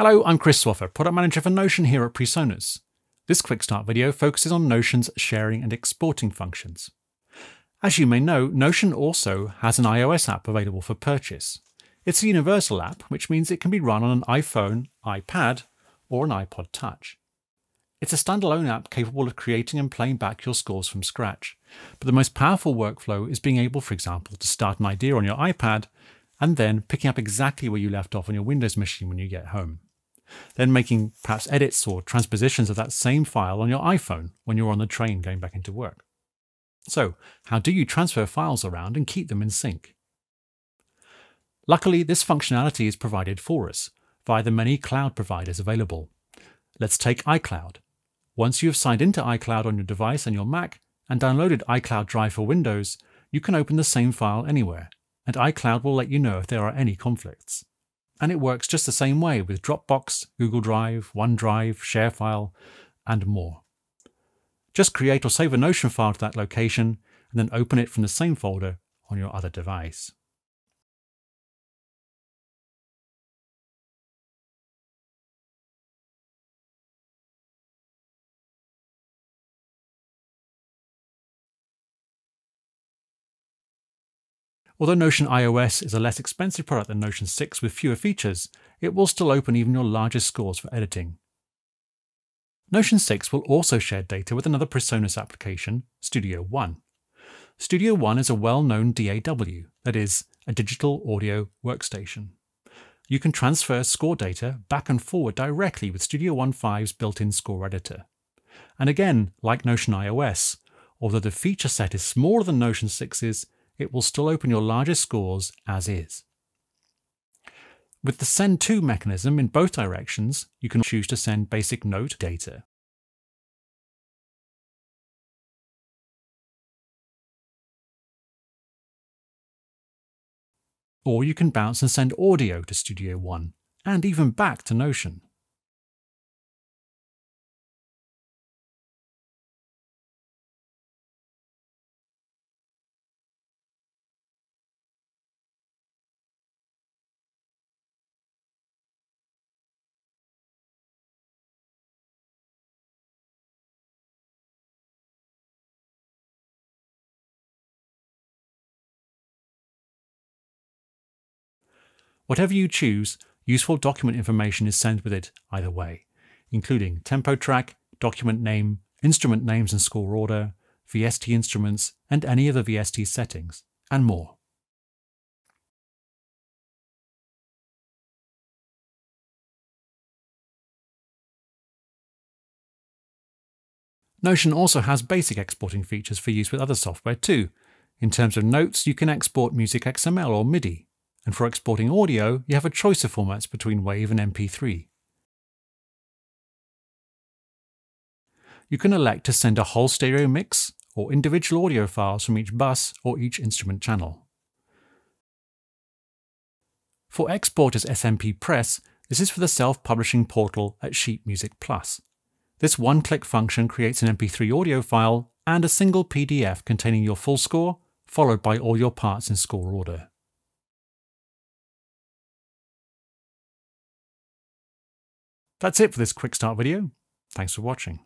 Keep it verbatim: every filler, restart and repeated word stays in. Hello, I'm Chris Swaffer, Product Manager for Notion here at PreSonus. This quick start video focuses on Notion's sharing and exporting functions. As you may know, Notion also has an iOS app available for purchase. It's a universal app, which means it can be run on an iPhone, iPad, or an iPod Touch. It's a standalone app capable of creating and playing back your scores from scratch. But the most powerful workflow is being able, for example, to start an idea on your iPad and then picking up exactly where you left off on your Windows machine when you get home. Then making perhaps edits or transpositions of that same file on your iPhone when you're on the train going back into work. So, how do you transfer files around and keep them in sync? Luckily, this functionality is provided for us via the many cloud providers available. Let's take iCloud. Once you have signed into iCloud on your device and your Mac and downloaded iCloud Drive for Windows, you can open the same file anywhere, and iCloud will let you know if there are any conflicts. And it works just the same way with Dropbox, Google Drive, OneDrive, ShareFile, and more. Just create or save a Notion file to that location, and then open it from the same folder on your other device. Although Notion iOS is a less expensive product than Notion six with fewer features, it will still open even your largest scores for editing. Notion six will also share data with another PreSonus application, Studio One. Studio One is a well-known D A W, that is, a digital audio workstation. You can transfer score data back and forward directly with Studio One five's built-in score editor. And again, like Notion iOS, although the feature set is smaller than Notion six's, it will still open your largest scores as is. With the Send To mechanism in both directions, you can choose to send basic note data. Or you can bounce and send audio to Studio One, and even back to Notion. Whatever you choose, useful document information is sent with it either way, including tempo track, document name, instrument names and score order, V S T instruments, and any other V S T settings, and more. Notion also has basic exporting features for use with other software too. In terms of notes, you can export MusicXML or MIDI. And for exporting audio, you have a choice of formats between WAV and M P three. You can elect to send a whole stereo mix or individual audio files from each bus or each instrument channel. For export as S M P Press, this is for the self-publishing portal at Sheet Music Plus. This one-click function creates an M P three audio file and a single P D F containing your full score, followed by all your parts in score order. That's it for this quick start video. Thanks for watching.